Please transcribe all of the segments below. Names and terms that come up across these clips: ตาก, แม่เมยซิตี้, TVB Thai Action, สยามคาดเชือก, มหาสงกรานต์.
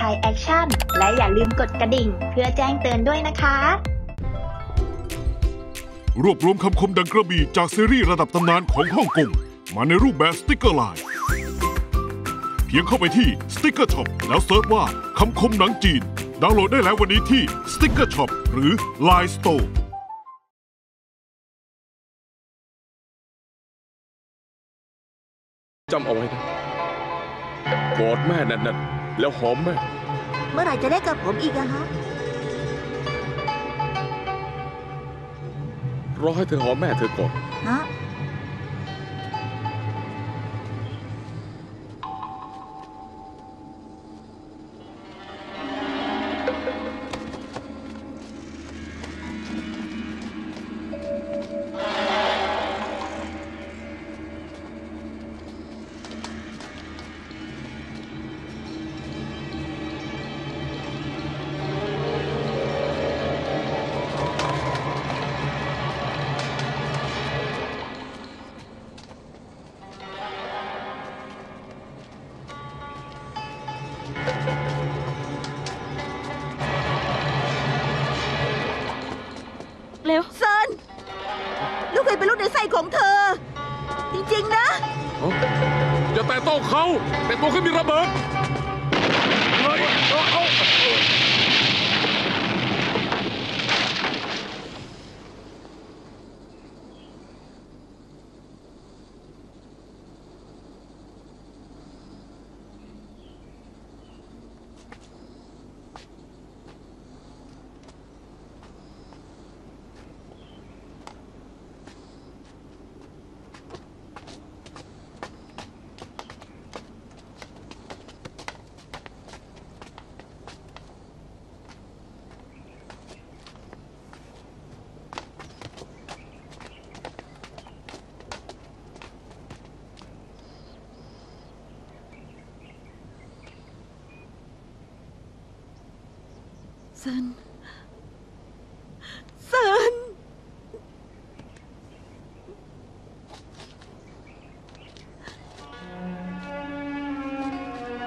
Thai Action และอย่าลืมกดกระดิ่งเพื่อแจ้งเตือนด้วยนะคะรวบรวมคำคมดังกระบี่จากซีรีส์ระดับตำนานของฮ่องกงมาในรูปแบบสติ๊กเกอร์ไลน์เพียงเข้าไปที่ Sticker Shop แล้วเซิร์ชว่าคำคมหนังจีนดาวน์โหลดได้แล้ววันนี้ที่ Sticker Shop หรือ Line Storeจำเอาไว้นะกอดแม่แน่นๆแล้วหอมแม่เมื่อไหร่จะได้กับผมอีกอะฮะรอให้เธอหอมแม่เธอก่อนฮะเซินลูกเคยเป็นลูกในไส้ของเธอจริงๆนะอย่าแตะต้องเขาแต่ตัวเขามีระเบิดเซิน เซิน เ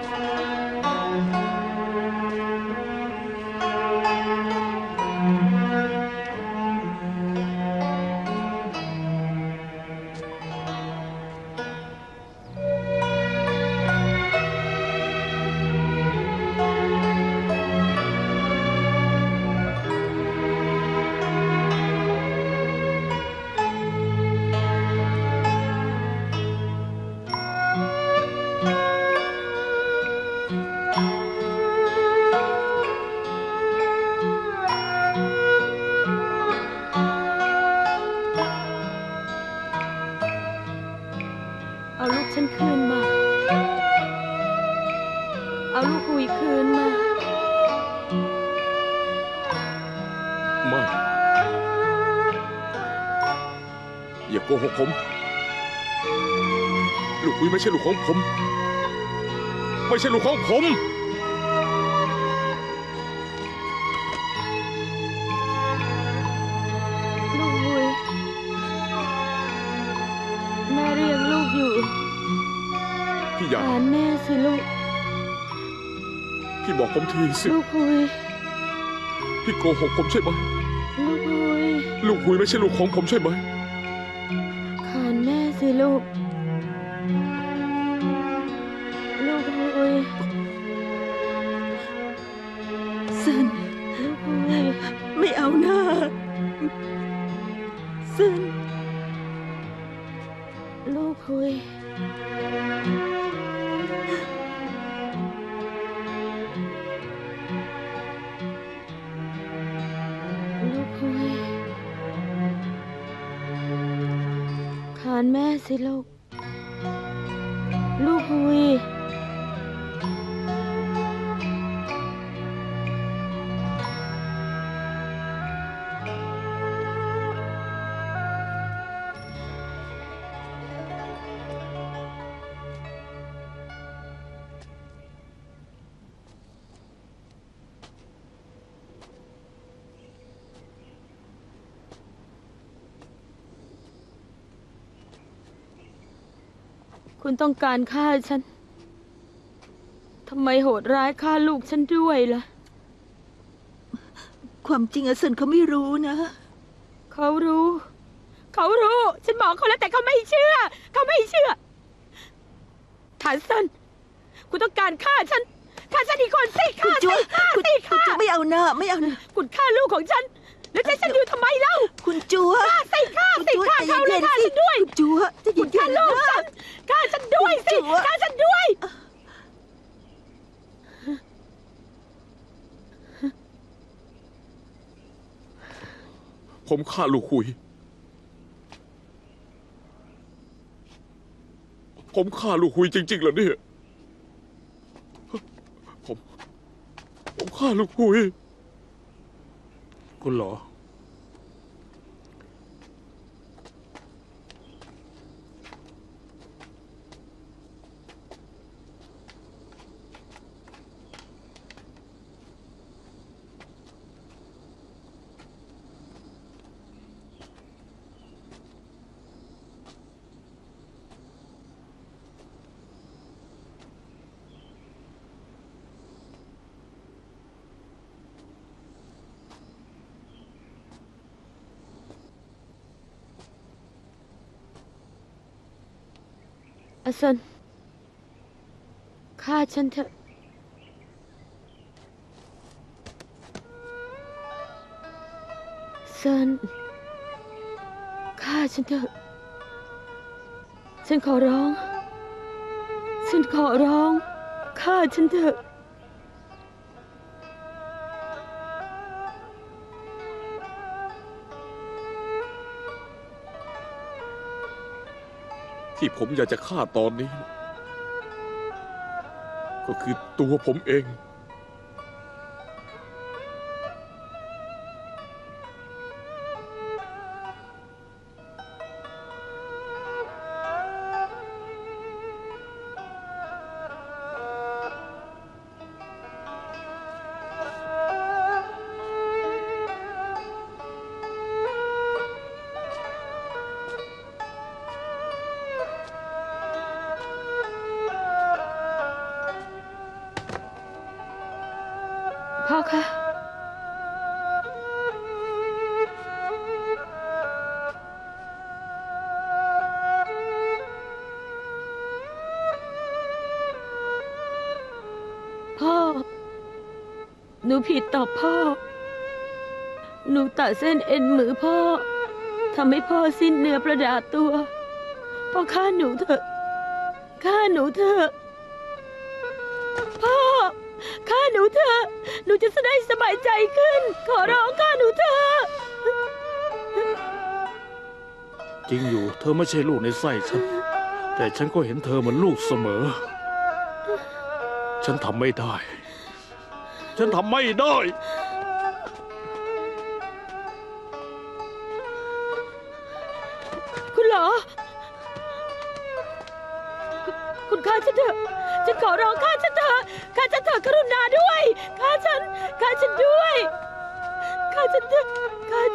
อาลูกฉันคืนมาเอาลูกหุยคืนมาไม่อย่าโกหกผมลูกหุยไม่ใช่ลูกของผมไม่ใช่ลูกของผมหาแม่สิลูกพี่บอกผมทีสิลูกหุยพี่โกหกผมใช่ไหมลูกหุยลูกหุยไม่ใช่ลูกของผมใช่ไหมหาแม่สิลูกลูกหุยเซินลูกหุยไม่เอาหน้าเซินลูกหุยขานแม่สิลูกลูกหุยคุณต้องการฆ่าฉันทำไม มโหดร้ายฆ่าลูกฉันด้วยล่ะความจริงอเซินเขาไม่รู้นะเขารู้ฉันบอกเขาแล้วแต่เขาไม่เชื่อฐานเซินคุณต้องการฆ่าฉันอีกคนสิคุณจัวไม่เอานะคุณฆ่าลูกของฉันแล้วฉันอยู่ทำไมเล่าคุณจัวฆ่าเขาเลยฆ่าฉันด้วยคุณจัวคุณฆ่าลูกฉันฆ่าฉันด้วยผมฆ่าลูกหุยจริงๆเหรอเนี่ยผมฆ่าลูกหุยคุณเหรออเซินฆ่าฉันเถอะเซินฆ่าฉันเถอะฉันขอร้องฆ่าฉันเถอะที่ผมอยากจะฆ่าตอนนี้ก็คือตัวผมเองหนูผิดต่อพ่อหนูตัดเส้นเอ็นมือพ่อทำให้พ่อสิ้นเนื้อประดาตัวพ่อฆ่าหนูเถอะพ่อฆ่าหนูเถอะหนูจะได้สบายใจขึ้นขอร้องฆ่าหนูเถอะจริงอยู่เธอไม่ใช่ลูกในไส้ฉันแต่ฉันก็เห็นเธอเหมือนลูกเสมอฉันทำไม่ได้คุณเหรอคุณฆ่าฉันเถอะฉันขอร้องฆ่าฉันเถอะกรุณาด้วยฆ่าฉันเถอะกรุณาด้วยฆ่าฉันเถอะก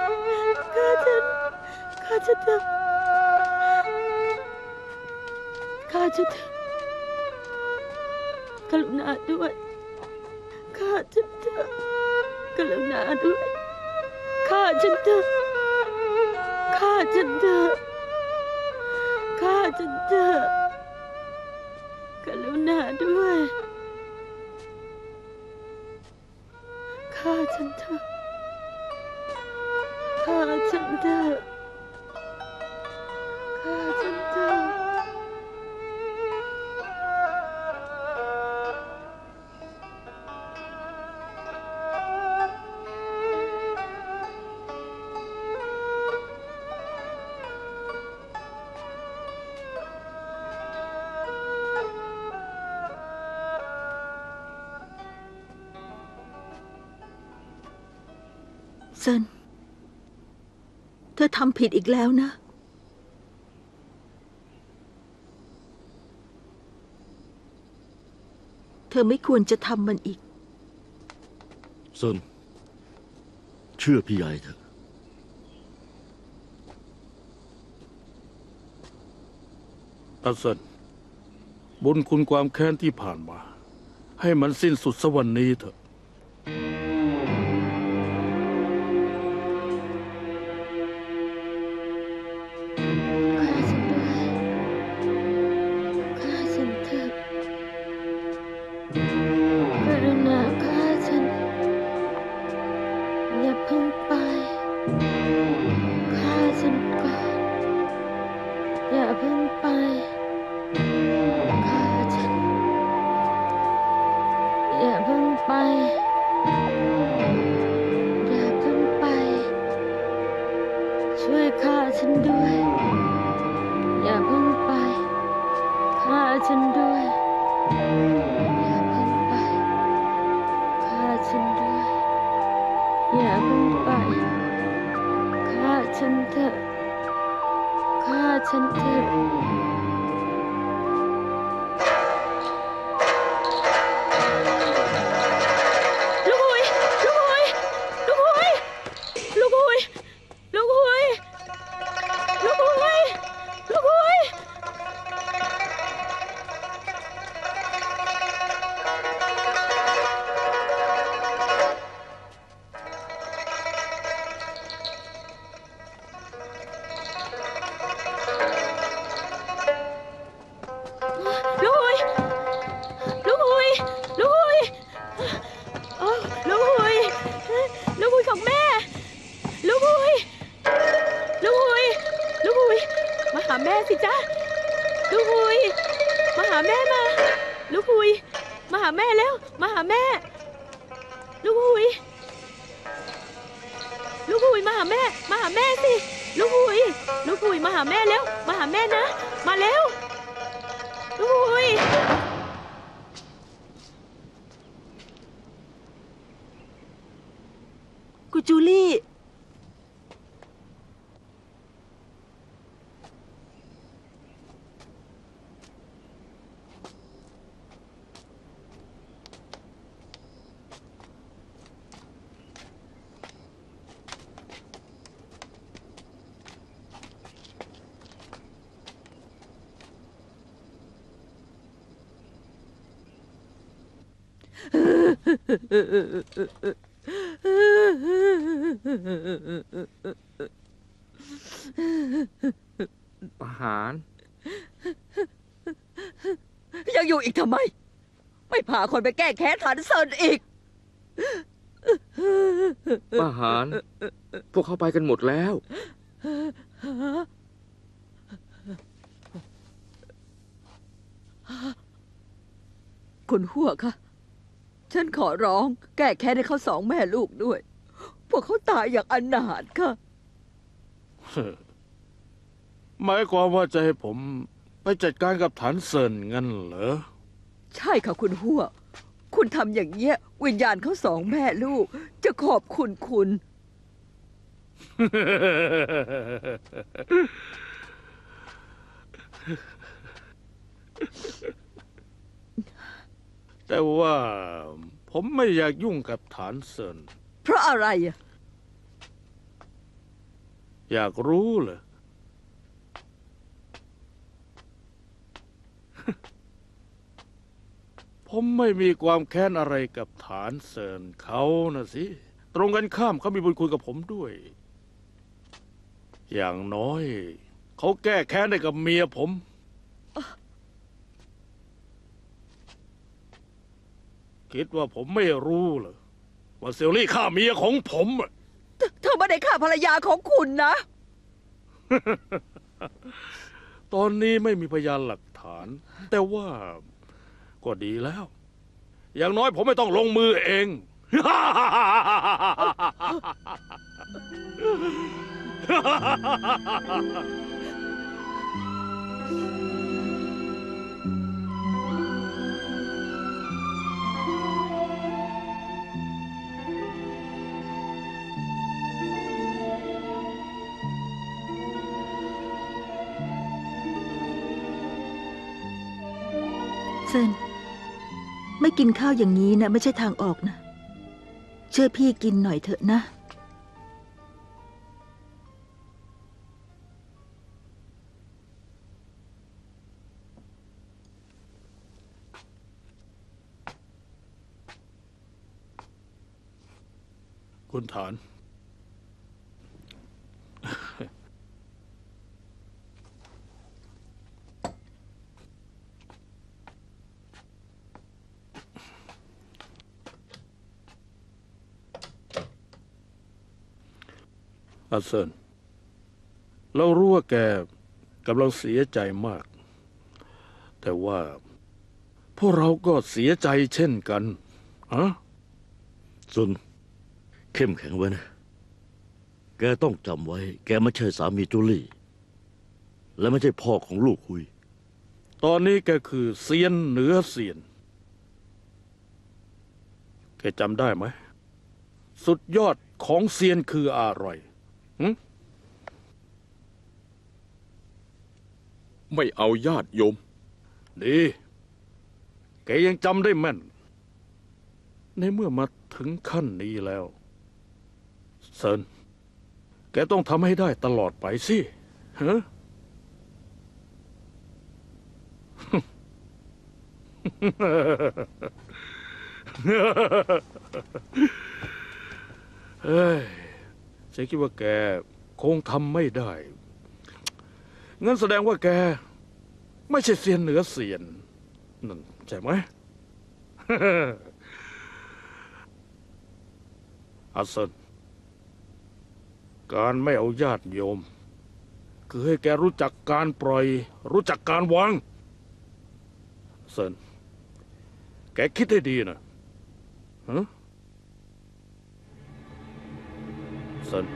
รุณาด้วยฆ่าฉันเถอะกรุณาด้วยฆ่าฉันเถอะเซินเธอทำผิดอีกแล้วนะเธอไม่ควรจะทำมันอีกเซินเชื่อพี่ใหญ่เถอะอาเซินบุญคุณความแค้นที่ผ่านมา ให้มันสิ้นสุดสวรรค์นี้เถอะอาหารยังอยู่อีกทำไมไม่พาคนไปแก้แค้นฐานเซินอีกอาหารพวกเขาไปกันหมดแล้วคุณหัวค่ะฉันขอร้องแก้แค้นให้เขาสองแม่ลูกด้วยพวกเขาตายอย่างอนาถค่ะหมายความว่าจะให้ผมไปจัดการกับฐานเซินงั้นเหรอใช่ค่ะคุณหัวคุณทำอย่างเงี้ยวิญญาณเขาสองแม่ลูกจะขอบคุณคุณ แต่ว่าผมไม่อยากยุ่งกับฐานเซินเพราะอะไรอ่ะอยากรู้เหรอ ผมไม่มีความแค้นอะไรกับฐานเซินเขานะสิตรงกันข้ามเขามีบุญคุณกับผมด้วยอย่างน้อยเขาแก้แค้นได้กับเมียผมคิดว่าผมไม่รู้เหรอว่าเซลลี่ฆ่าเมียของผมเธอไม่ได้ฆ่าภรรยาของคุณนะ ตอนนี้ไม่มีพยานหลักฐานแต่ว่าก็ดีแล้วอย่างน้อยผมไม่ต้องลงมือเอง เซินไม่กินข้าวอย่างนี้นะไม่ใช่ทางออกนะช่วยพี่กินหน่อยเถอะนะ คุณฐานอัศนเรารู้ว่าแกกำลังเสียใจมากแต่ว่าพวกเราก็เสียใจเช่นกันอะซุนเข้มแข็งไว้นะแกต้องจำไว้แกไม่ใช่สามีจุลี่และไม่ใช่พ่อของลูกคุยตอนนี้แกคือเซียนเหนือเซียนแกจำได้ไหมสุดยอดของเซียนคืออะไรไม่เอาญาติโยมดีแกยังจำได้แม่นในเมื่อมาถึงขั้นนี้แล้วเซินแกต้องทำให้ได้ตลอดไปสิฮะ เฮ้ยฉันคิดว่าแกคงทำไม่ได้งั้นแสดงว่าแกไม่ใช่เซียนเหนือเซียนนั่นใช่ไหม อัศเซินการไม่เอาญาติโยมคือให้แกรู้จักการปล่อยรู้จักการวางเซินแกคิดให้ดีนะฮะเซิน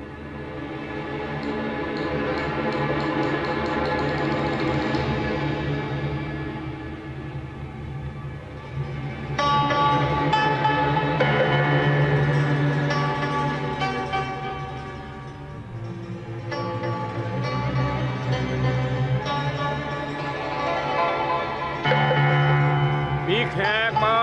แขกมา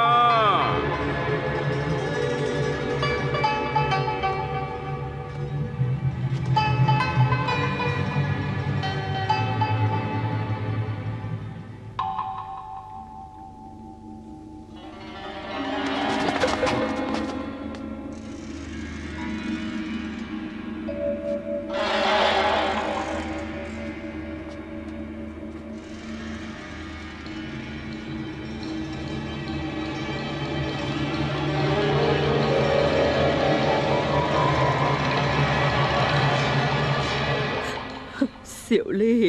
เสี่ยวลี่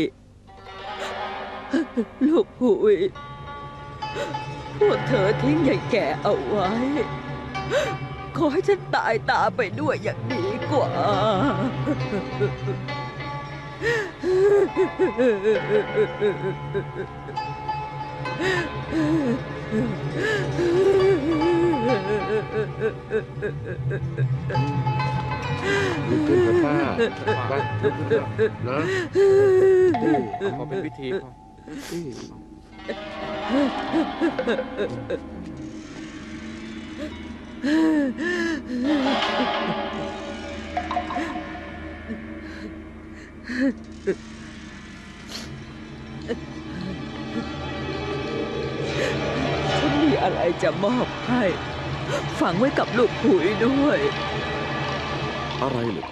ลูกหุยพวกเธอทิ้งยายแก่เอาไว้ขอให้ฉันตายตาไปด้วยอย่างดีกว่าลุกขึ้นเถอะป้าไปลุกขึ้นเถอะนะขอเป็นพิธีก่อนฉันมีอะไรจะมอบให้ฝังไว้กับลูกหุยด้วยอะไรหรือ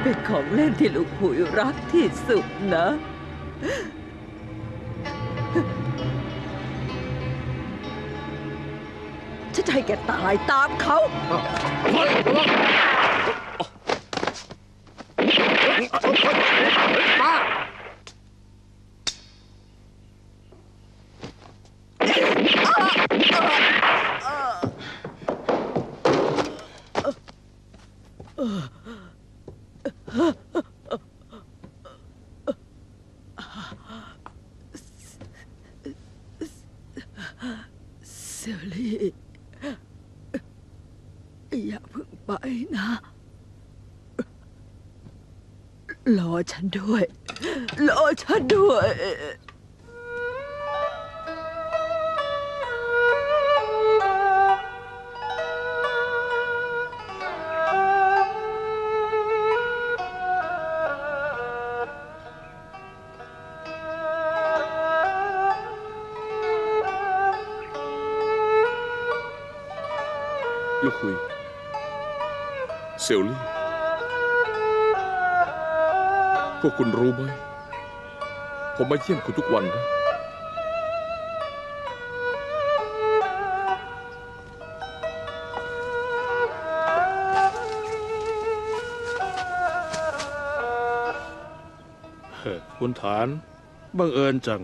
เป็นของเล่นที่ลูกหุยรักที่สุดนะจะให้แกตายตามเขาเสี่ยวลี่อย่าเพิ่งไปนะรอฉันด้วยรอฉันด้วย ลูกคุยเสี่ยวลี่พวกคุณรู้ไหมผมมาเยี่ยมคุณทุกวันนะคุณฐานบังเอิญจัง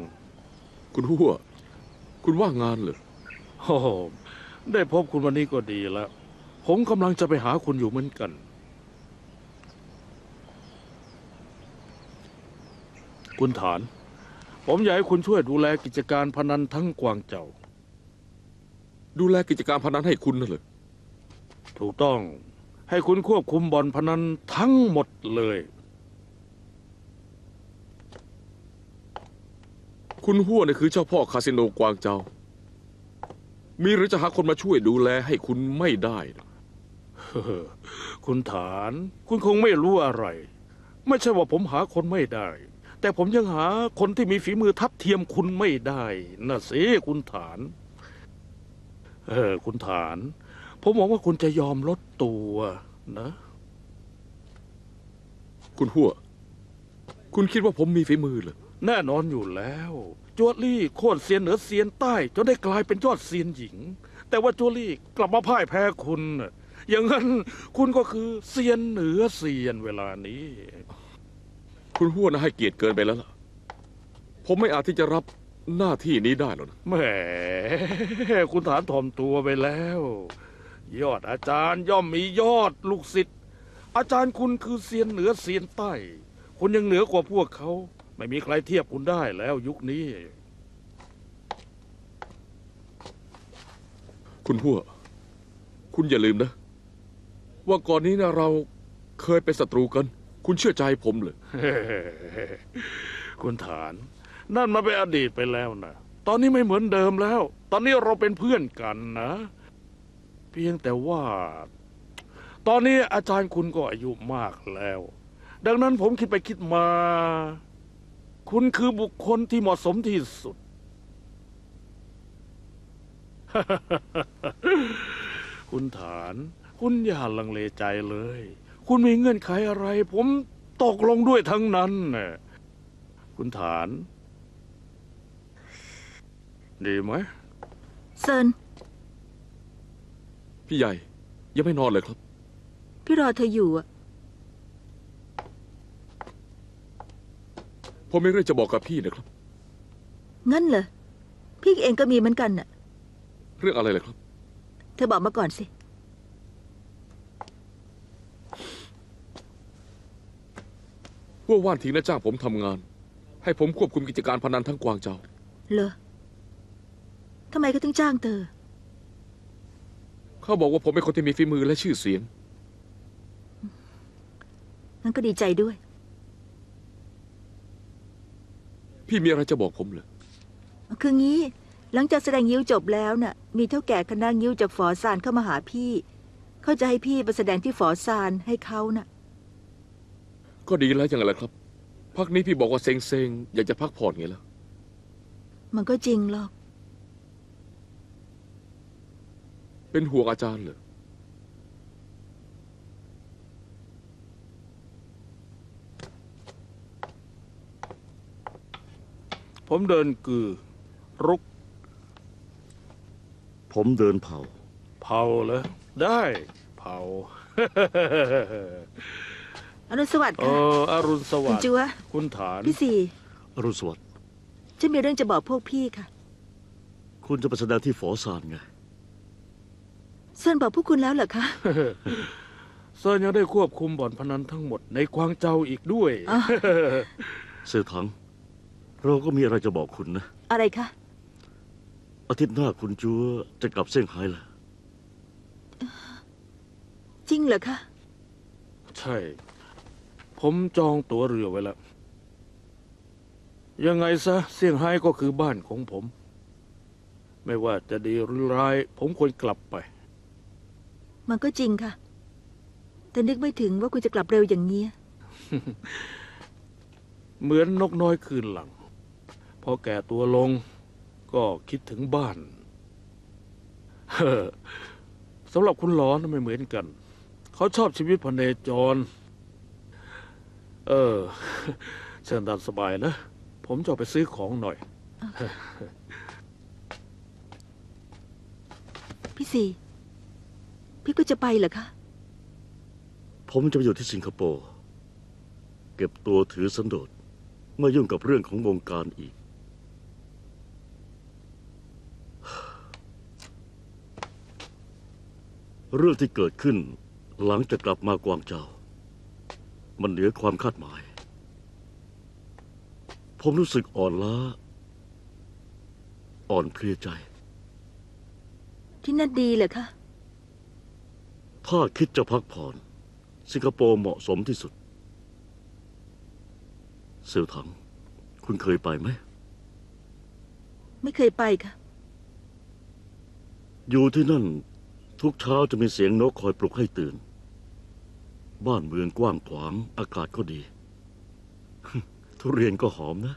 คุณหัวคุณว่างงานเหรอโอ้ได้พบคุณวันนี้ก็ดีแล้วผมกำลังจะไปหาคุณอยู่เหมือนกันคุณฐานผมอยากให้คุณช่วยดูแลกิจการพนันทั้งกวางเจ้าดูแลกิจการพนันให้คุณน่ะเหรอถูกต้องให้คุณควบคุมบ่อนพนันทั้งหมดเลยคุณหัวเนี่ยคือเจ้าพ่อคาสิโนกวางเจ้ามีหรือจะหาคนมาช่วยดูแลให้คุณไม่ได้คุณฐานคุณคงไม่รู้อะไรไม่ใช่ว่าผมหาคนไม่ได้แต่ผมยังหาคนที่มีฝีมือทัดเทียมคุณไม่ได้น่ะสิคุณฐานคุณฐานผมหวังว่าคุณจะยอมลดตัวนะคุณหัวคุณคิดว่าผมมีฝีมือเหรอแน่นอนอยู่แล้วจัวลี่โคตรเซียนเหนือเซียนใต้จนได้กลายเป็นยอดเซียนหญิงแต่ว่าจัวลี่กลับมาพ่ายแพ้คุณอย่างนั้นคุณก็คือเซียนเหนือเซียนเวลานี้คุณหัวนะให้เกียรติเกินไปแล้วล่ะผมไม่อาจที่จะรับหน้าที่นี้ได้หรอกนะแหมคุณฐานถ่อมตัวไปแล้วยอดอาจารย์ย่อมมียอดลูกศิษย์อาจารย์คุณคือเซียนเหนือเซียนใต้คุณยังเหนือกว่าพวกเขาไม่มีใครเทียบคุณได้แล้วยุคนี้คุณหัวคุณอย่าลืมนะว่าก่อนนี้นะเราเคยเป็นศัตรูกันคุณเชื่อใจผมเลย คุณฐานนั่นมาเป็นอดีตไปแล้วนะตอนนี้ไม่เหมือนเดิมแล้วตอนนี้เราเป็นเพื่อนกันนะเพียงแต่ว่าตอนนี้อาจารย์คุณก็อายุมากแล้วดังนั้นผมคิดไปคิดมาคุณคือบุคคลที่เหมาะสมที่สุด คุณฐานคุณอย่าลังเลใจเลยคุณมีเงื่อนไขอะไรผมตกลงด้วยทั้งนั้นน่ะคุณฐานดีไหมเซินพี่ใหญ่ยังไม่นอนเลยครับพี่รอเธออยู่อะผมไม่เรื่องจะบอกกับพี่นะครับงั้นเหรอพี่เองก็มีเหมือนกันน่ะเรื่องอะไรเลยครับเธอบอกมาก่อนสิว่าว่านทิ้งนะจ้างผมทำงานให้ผมควบคุมกิจการพนันทั้งกวางเจ้าเหรอทำไมเขาถึงจ้างเธอเขาบอกว่าผมเป็นคนที่มีฝีมือและชื่อเสียงงั้นก็ดีใจด้วยพี่มีอะไรจะบอกผมเหรอคืองี้หลังจากแสดงยิ้วจบแล้วน่ะมีเท่าแก่คณะยิ้วจากฝอซานเข้ามาหาพี่เขาจะให้พี่ไปแสดงที่ฝอซานให้เขาน่ะก็ดีแล้วอย่างไรครับพักนี้พี่บอกว่าเซ็งๆอยากจะพักผ่อนไงล่ะมันก็จริงหรอกเป็นห่วงอาจารย์เหรอผมเดินกือรุกผมเดินเผาแล้วได้เผา อรุณสวัสดิ์ค่ะอรุณสวัสดิ์คุณฐานพี่สี่อรุณสวัสดิ์ฉันมีเรื่องจะบอกพวกพี่ค่ะคุณจะไปแสดงที่ฝอซานไงเซินบอกพวกคุณแล้วเหรอคะ เซินยังได้ควบคุมบ่อนพนันทั้งหมดในกวางเจาอีกด้วย เสี่ยถังเราก็มีอะไรจะบอกคุณนะอะไรคะอาทิตย์หน้าคุณจัวจะกลับเซี่ยงไฮ้แล้วจริงเหรอคะใช่ผมจองตั๋วเรือไว้แล้วยังไงซะเซี่ยงไฮ้ก็คือบ้านของผมไม่ว่าจะดีหรือร้ายผมควรกลับไปมันก็จริงค่ะแต่นึกไม่ถึงว่าคุณจะกลับเร็วอย่างนี้ เหมือนนกน้อยคืนหลังพอแก่ตัวลงก็คิดถึงบ้าน สำหรับคุณหลอนไม่เหมือนกันเขาชอบชีวิตพเนจรเชิญตามสบายนะผมจะไปซื้อของหน่อยพี่สีพี่ก็จะไปเหรอคะผมจะไปอยู่ที่สิงคโปร์เก็บตัวถือสันโดษไม่ยุ่งกับเรื่องของวงการอีกเรื่องที่เกิดขึ้นหลังจากกลับมากวางเจามันเหนือความคาดหมายผมรู้สึกอ่อนล้าอ่อนเพลียใจที่นั่นดีเหรอคะถ้าคิดจะพักผ่อนสิงคโปร์เหมาะสมที่สุดเสี่ยวถังคุณเคยไปไหมไม่เคยไปค่ะอยู่ที่นั่นทุกเช้าจะมีเสียงนกคอยปลุกให้ตื่นบ้านเมืองกว้างขวางอากาศก็ดีทุเรียนก็หอมนะ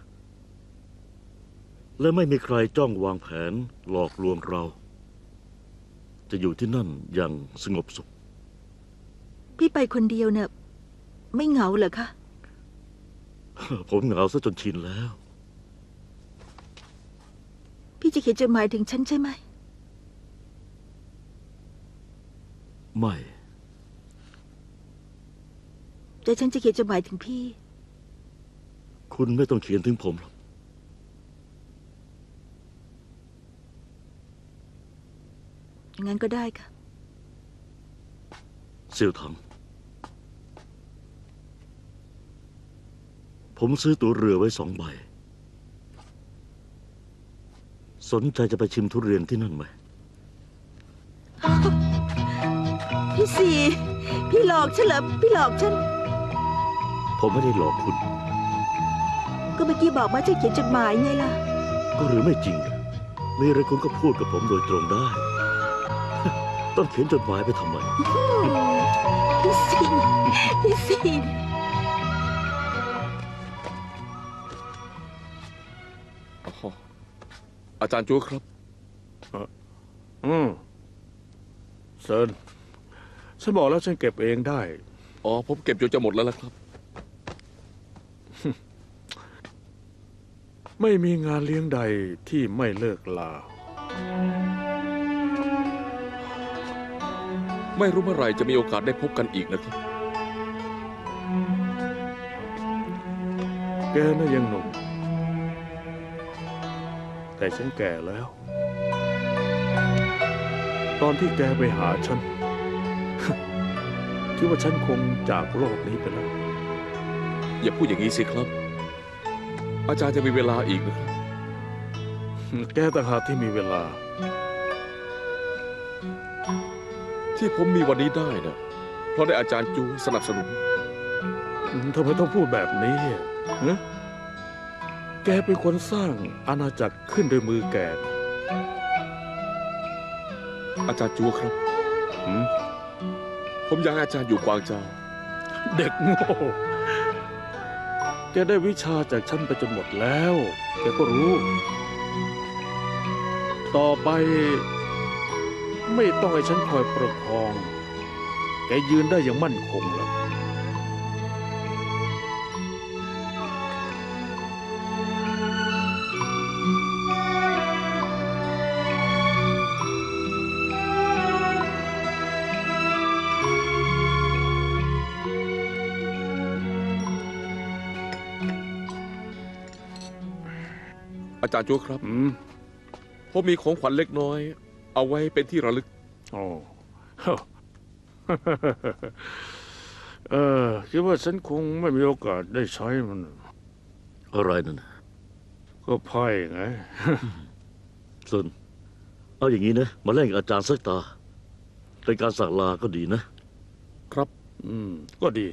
และไม่มีใครจ้องวางแผนหลอกลวงเราจะอยู่ที่นั่นอย่างสงบสุขพี่ไปคนเดียวเนี่ยไม่เหงาเหรอคะผมเหงาซะจนชินแล้วพี่จะเขียนจดหมายถึงฉันใช่ไหมไม่แต่ฉันจะเขียนจดหมายถึงพี่คุณไม่ต้องเขียนถึงผมหรอกอย่างนั้นก็ได้ค่ะเสี่ยวถังผมซื้อตั๋วเรือไว้2 ใบสนใจจะไปชิมทุเรียนที่นั่นไหมพี่สีพี่หลอกฉันเหรอพี่หลอกฉันผมไม่ได้หลอกคุณก็เมื่อกี้บอกว่าจะเขียนจดหมายไงล่ะก็หรือไม่จริงมีอะไรคุณก็พูดกับผมโดยตรงได้ต้องเขียนจดหมายไปทำไมพี่สีพี่สีอาจารย์จู๊ครับเซินฉันบอกแล้วฉันเก็บเองได้อ๋อผมเก็บจนจะหมดแล้วล่ะครับไม่มีงานเลี้ยงใดที่ไม่เลิกลาไม่รู้เมื่อไหร่จะมีโอกาสได้พบกันอีกนะครับแกน่ะยังหนุ่มแต่ฉันแก่แล้วตอนที่แกไปหาฉันคิดว่าฉันคงจากโลกนี้ไปแล้วอย่าพูดอย่างนี้สิครับอาจารย์จะมีเวลาอีกนะครับแกต่างหากที่มีเวลาที่ผมมีวันนี้ได้นะเพราะได้อาจารย์จูสนับสนุนทำไมต้องพูดแบบนี้แกเป็นคนสร้างอาณาจักรขึ้นโดยมือแกอาจารย์จูครับผมยังอาจารย์อยู่กวางเจาเด็กโง่แกได้วิชาจากฉันไปจนหมดแล้วแกก็รู้ต่อไปไม่ต้องให้ฉันคอยประคองแกยืนได้อย่างมั่นคงแล้วอาจารย์จู๊ครับผมมีของขวัญเล็กน้อยเอาไว้เป็นที่ระลึกโอ้คิดว่าฉันคงไม่มีโอกาสได้ใช้มันอะไรนั่นก็ไพ่ไงส่วนเอาอย่างนี้นะมาเล่นกับอาจารย์สักตาเป็นการสั่งลาก็ดีนะครับก็ดี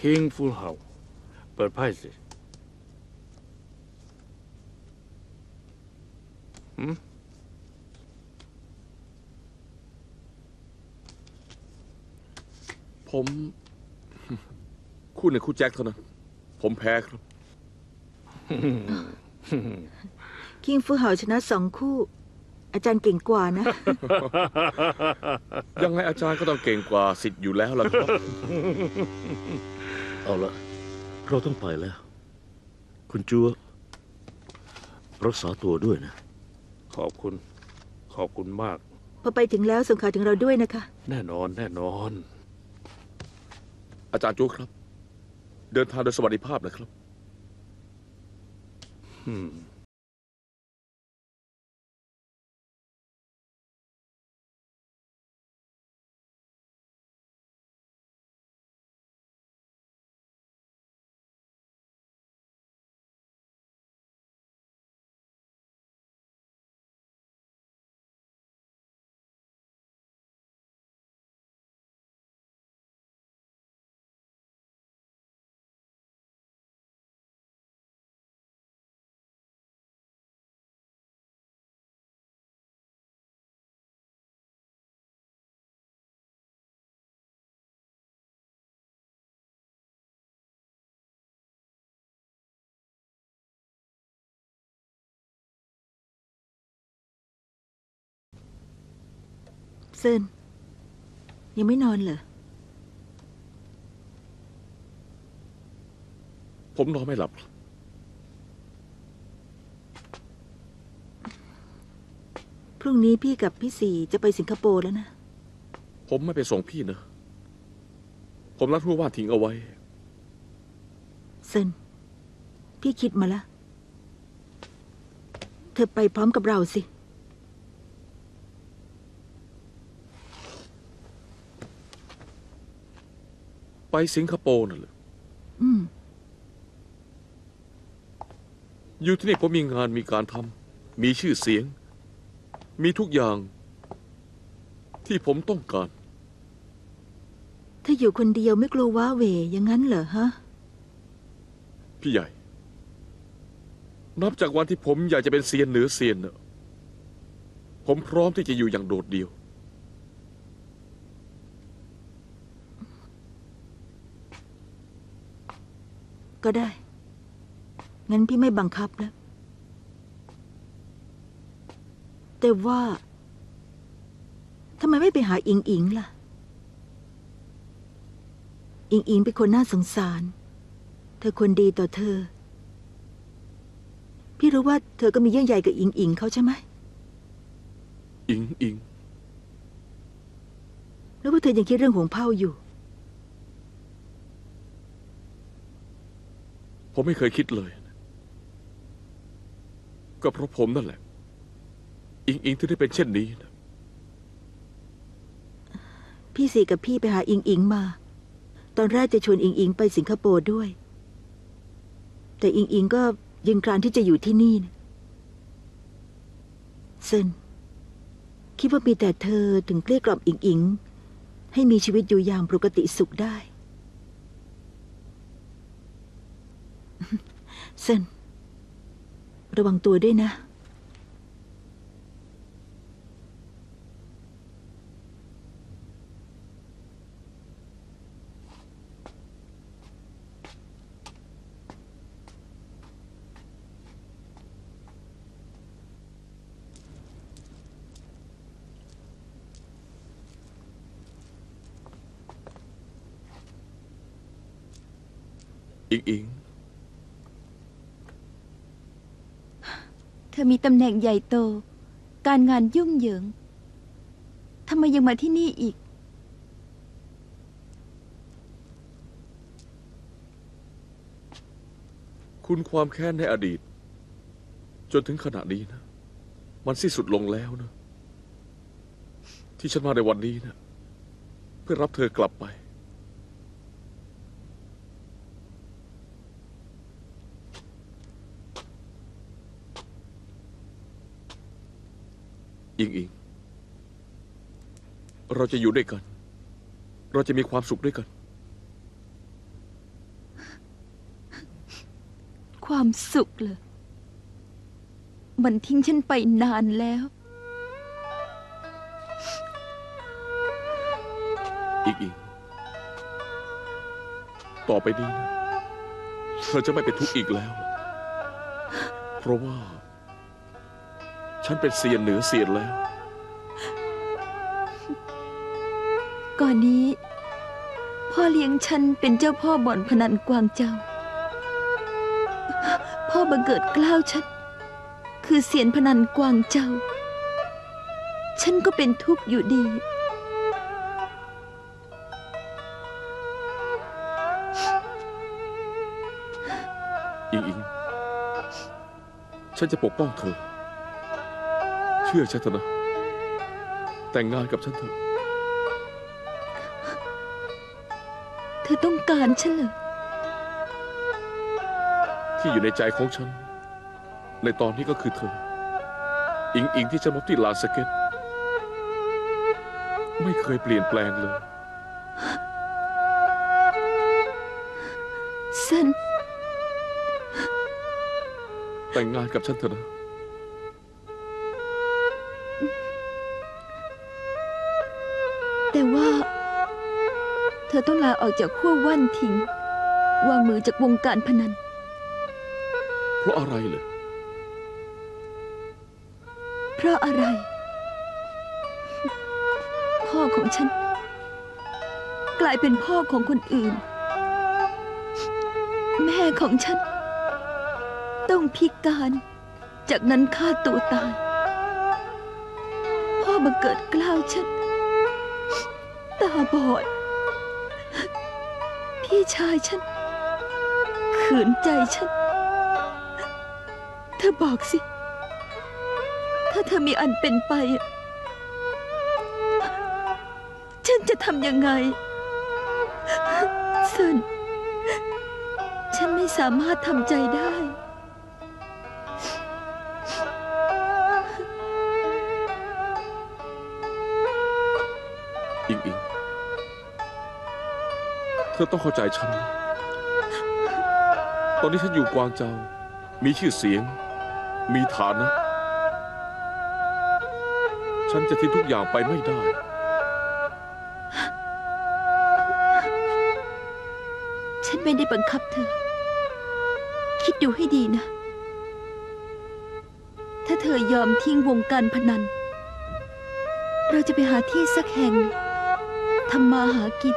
คิงฟูลเฮาเปิดไพ่สิผมคู่ในคู่แจ็คเท่านั้นผมแพ้ครับคิงฟูเห่าชนะสองคู่อาจารย์เก่งกว่านะยังไงอาจารย์ก็ต้องเก่งกว่าสิทธิ์อยู่แล้วล่ะครับเอาละเราต้องไปแล้วคุณจัวรักษาตัวด้วยนะขอบคุณมากพอไปถึงแล้วส่งข่าวถึงเราด้วยนะคะแน่นอนอาจารย์จัวครับเดินทางโดยสวัสดิภาพนะครับเซินยังไม่นอนเหรอผมนอนไม่หลับพรุ่งนี้พี่กับพี่สี่จะไปสิงคโปร์แล้วนะผมไม่ไปส่งพี่นะผมรับผู้ว่าทิ้งเอาไว้เซินพี่คิดมาแล้วเธอไปพร้อมกับเราสิไปสิงคโปร์น่ะเหรออยู่ที่นี่ผมมีงานมีการทำมีชื่อเสียงมีทุกอย่างที่ผมต้องการถ้าอยู่คนเดียวไม่กลัวว้าเหวอย่างนั้นเหรอฮะพี่ใหญ่นับจากวันที่ผมอยากจะเป็นเซียนเหนือเซียนน่ะผมพร้อมที่จะอยู่อย่างโดดเดี่ยวก็ได้งั้นพี่ไม่บังคับแล้วแต่ว่าทำไมไม่ไปหาอิงอิงล่ะอิงอิงเป็นคนน่าสงสารเธอคนดีต่อเธอพี่รู้ว่าเธอก็มีเยื่อใยกับอิงอิงเขาใช่ไหมอิงอิงแล้วว่าเธอยังคิดเรื่องหวงเผ่าอยู่ผมไม่เคยคิดเลยก็เพราะผมนั่นแหละอิงที่ได้เป็นเช่นนี้นะพี่สี่กับพี่ไปหาอิงมาตอนแรกจะชวนอิงไปสิงคโปร์ด้วยแต่อิงก็ยืนกรานที่จะอยู่ที่นี่นะเซินคิดว่ามีแต่เธอถึงเกลี้ยกล่อมอิงให้มีชีวิตอยู่อย่างปกติสุขได้เซินระวังตัวด้วยนะอิงเธอมีตำแหน่งใหญ่โตการงานยุ่งเหยิงทำไมยังมาที่นี่อีกคุณความแค้นในอดีตจนถึงขณะนี้นะมันสิ้นสุดลงแล้วนะที่ฉันมาในวันนี้นะเพื่อรับเธอกลับไปอิงเราจะอยู่ด้วยกันเราจะมีความสุขด้วยกัน ความสุขเลยมันทิ้งฉันไปนานแล้วอิงต่อไปนี้นะเธอจะไม่เป็นทุกข์อีกแล้วเพราะว่าฉันเป็นเสียนเหนือเสียนแล้วก่อนนี้พ่อเลี้ยงฉันเป็นเจ้าพ่อบ่อนพนันกวางเจ้าพ่อบังเกิดเกล้าฉันคือเสียนพนันกวางเจ้าฉันก็เป็นทุกข์อยู่ดีอิงฉันจะปกป้องเธอเชื่อฉันเถอะนะแต่งงานกับฉันเถอะเธอต้องการฉันเหรอที่อยู่ในใจของฉันในตอนนี้ก็คือเธออิงที่ฉันพบที่ลานสเก็ตไม่เคยเปลี่ยนแปลงเลยฉันแต่งงานกับฉันเถอะนะแต่ว่าเธอต้องลาออกจากขั้วว่านทิ้งวางมือจากวงการพนันเพราะอะไรเหรอเพราะอะไรพ่อของฉันกลายเป็นพ่อของคนอื่นแม่ของฉันต้องพิการจากนั้นฆ่าตัวตายพ่อบังเกิดเกล้าฉันตาบอดพี่ชายฉันขืนใจฉันเธอบอกสิถ้าเธอมีอันเป็นไปฉันจะทำยังไงฉันไม่สามารถทำใจได้อิงเธอต้องเข้าใจฉันตอนนี้ฉันอยู่กวางเจามีชื่อเสียงมีฐานะฉันจะทิ้งทุกอย่างไปไม่ได้ฉันไม่ได้บังคับเธอคิดดูให้ดีนะถ้าเธอยอมทิ้งวงการพนันเราจะไปหาที่สักแห่งทำมาหากิน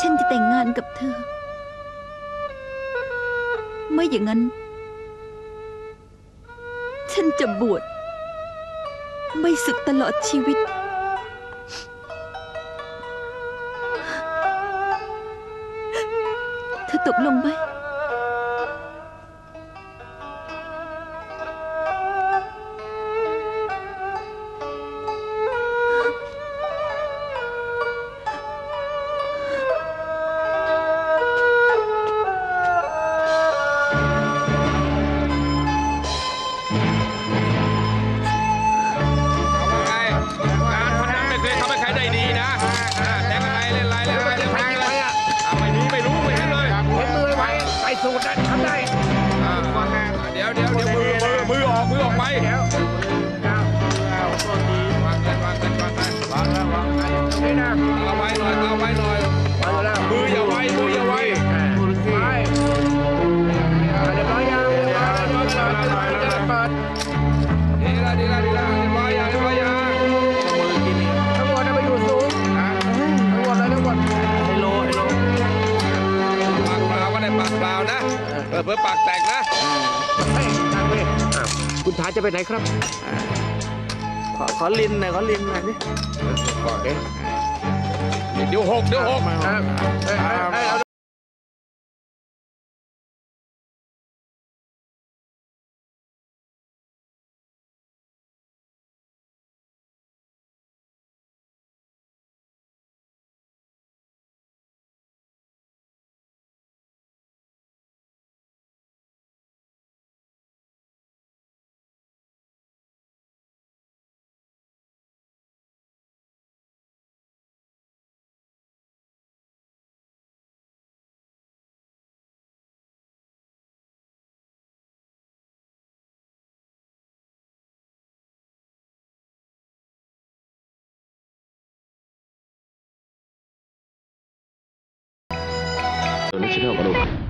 ฉันจะแต่งงานกับเธอไม่อย่างนั้นฉันจะบวชไม่สึกตลอดชีวิตเธอตกลงไหมจะไปไหนครับขอลินหน่อยขอลินหน่อยนี่ก่อนเดี๋ยวหก ชอบลูก